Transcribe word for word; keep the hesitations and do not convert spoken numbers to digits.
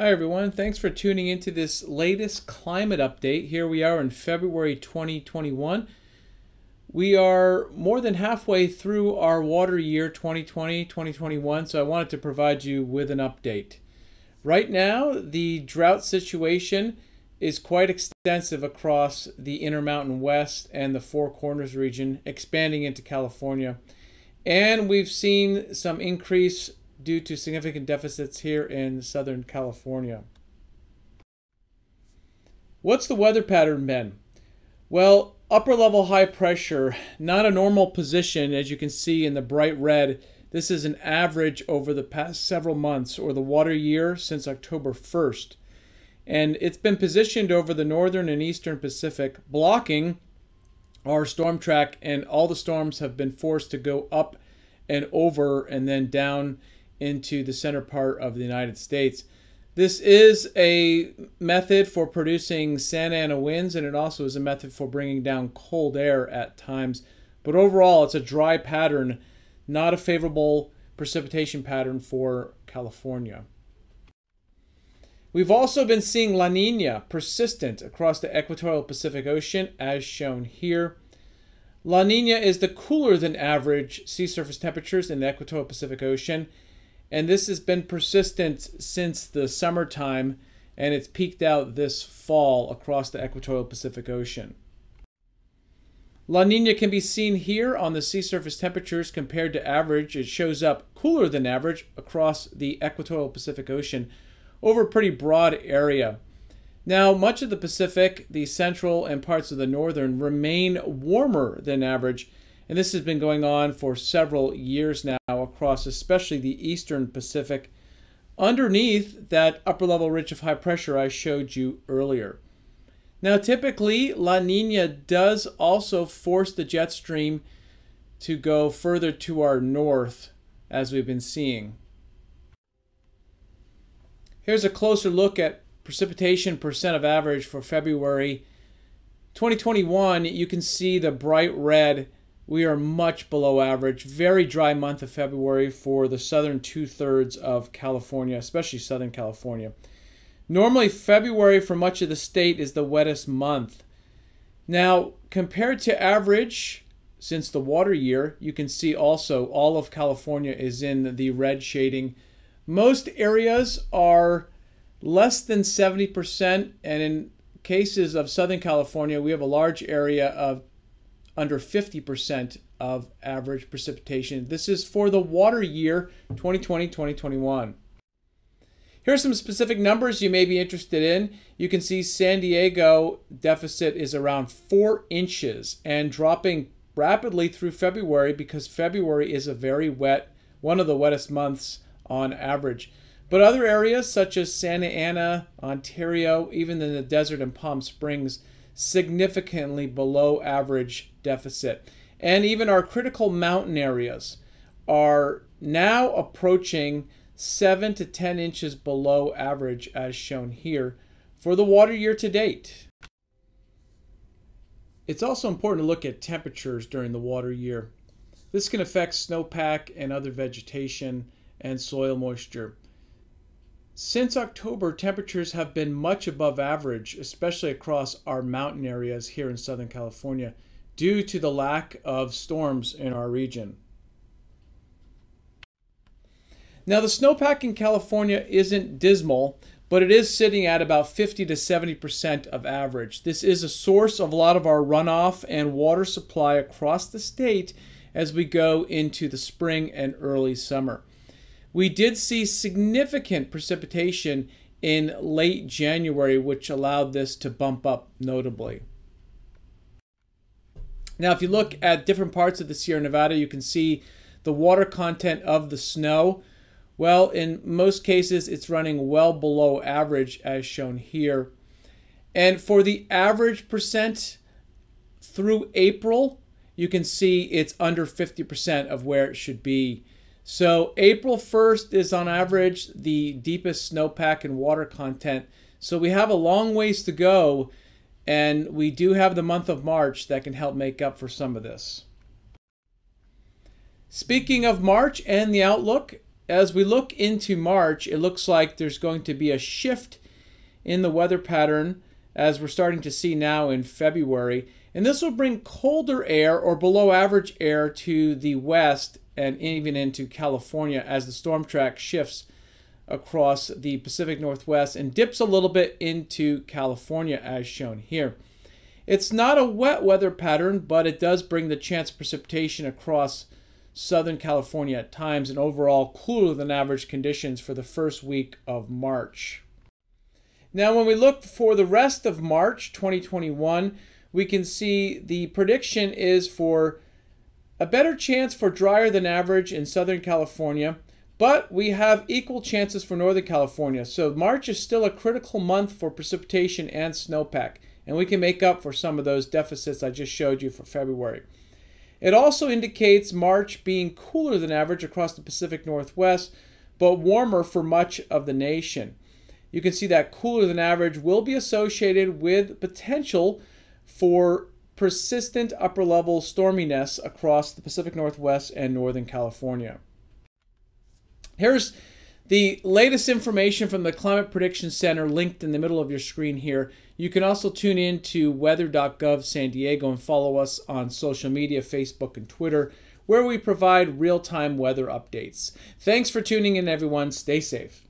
Hi everyone, thanks for tuning into this latest climate update. Here we are in February twenty twenty-one. We are more than halfway through our water year twenty twenty twenty twenty-one, so I wanted to provide you with an update. Right now, the drought situation is quite extensive across the Intermountain West and the Four Corners region, expanding into California. And we've seen some increase due to significant deficits here in Southern California. What's the weather pattern been? Well, upper level high pressure, not a normal position as you can see in the bright red. This is an average over the past several months or the water year since October first. And it's been positioned over the northern and eastern Pacific, blocking our storm track, and all the storms have been forced to go up and over and then down into the center part of the United States. This is a method for producing Santa Ana winds, and it also is a method for bringing down cold air at times. But overall, it's a dry pattern, not a favorable precipitation pattern for California. We've also been seeing La Niña persistent across the Equatorial Pacific Ocean, as shown here. La Niña is the cooler than average sea surface temperatures in the Equatorial Pacific Ocean, and this has been persistent since the summertime, and it's peaked out this fall across the Equatorial Pacific Ocean. La Niña can be seen here on the sea surface temperatures compared to average. It shows up cooler than average across the Equatorial Pacific Ocean over a pretty broad area. Now, much of the Pacific, the central, and parts of the northern remain warmer than average, and this has been going on for several years now across especially the eastern Pacific, underneath that upper-level ridge of high pressure I showed you earlier. Now, typically, La Niña does also force the jet stream to go further to our north, as we've been seeing. Here's a closer look at precipitation percent of average for February twenty twenty-one. You can see the bright red. We are much below average. Very dry month of February for the southern two-thirds of California, especially Southern California. Normally, February for much of the state is the wettest month. Now, compared to average since the water year, you can see also all of California is in the red shading. Most areas are less than seventy percent, and in cases of Southern California, we have a large area of under fifty percent of average precipitation. This is for the water year twenty twenty twenty twenty-one. Here are some specific numbers you may be interested in. You can see San Diego deficit is around four inches and dropping rapidly through February, because February is a very wet, one of the wettest months on average. But other areas such as Santa Ana, Ontario, even in the desert and Palm Springs, significantly below average deficit. And even our critical mountain areas are now approaching seven to ten inches below average, as shown here, for the water year to date. It's also important to look at temperatures during the water year. This can affect snowpack and other vegetation and soil moisture. Since October, temperatures have been much above average, especially across our mountain areas here in Southern California, due to the lack of storms in our region. Now, the snowpack in California isn't dismal, but it is sitting at about fifty to seventy percent of average. This is a source of a lot of our runoff and water supply across the state as we go into the spring and early summer. We did see significant precipitation in late January, which allowed this to bump up notably. Now, if you look at different parts of the Sierra Nevada, you can see the water content of the snow. Well, in most cases, it's running well below average, as shown here. And for the average percent through April, you can see it's under fifty percent of where it should be. So April first is on average the deepest snowpack and water content. So we have a long ways to go, and we do have the month of March that can help make up for some of this. Speaking of March and the outlook, as we look into March, it looks like there's going to be a shift in the weather pattern, as we're starting to see now in February. And this will bring colder air or below average air to the west and even into California as the storm track shifts across the Pacific Northwest and dips a little bit into California as shown here. It's not a wet weather pattern, but it does bring the chance of precipitation across Southern California at times, and overall cooler than average conditions for the first week of March. Now, when we look for the rest of March twenty twenty-one, we can see the prediction is for a better chance for drier than average in Southern California, but we have equal chances for Northern California. So March is still a critical month for precipitation and snowpack, and we can make up for some of those deficits I just showed you for February. It also indicates March being cooler than average across the Pacific Northwest, but warmer for much of the nation. You can see that cooler than average will be associated with potential for persistent upper-level storminess across the Pacific Northwest and Northern California. Here's the latest information from the Climate Prediction Center linked in the middle of your screen here. You can also tune in to weather dot gov San Diego and follow us on social media, Facebook and Twitter, where we provide real-time weather updates. Thanks for tuning in, everyone. Stay safe.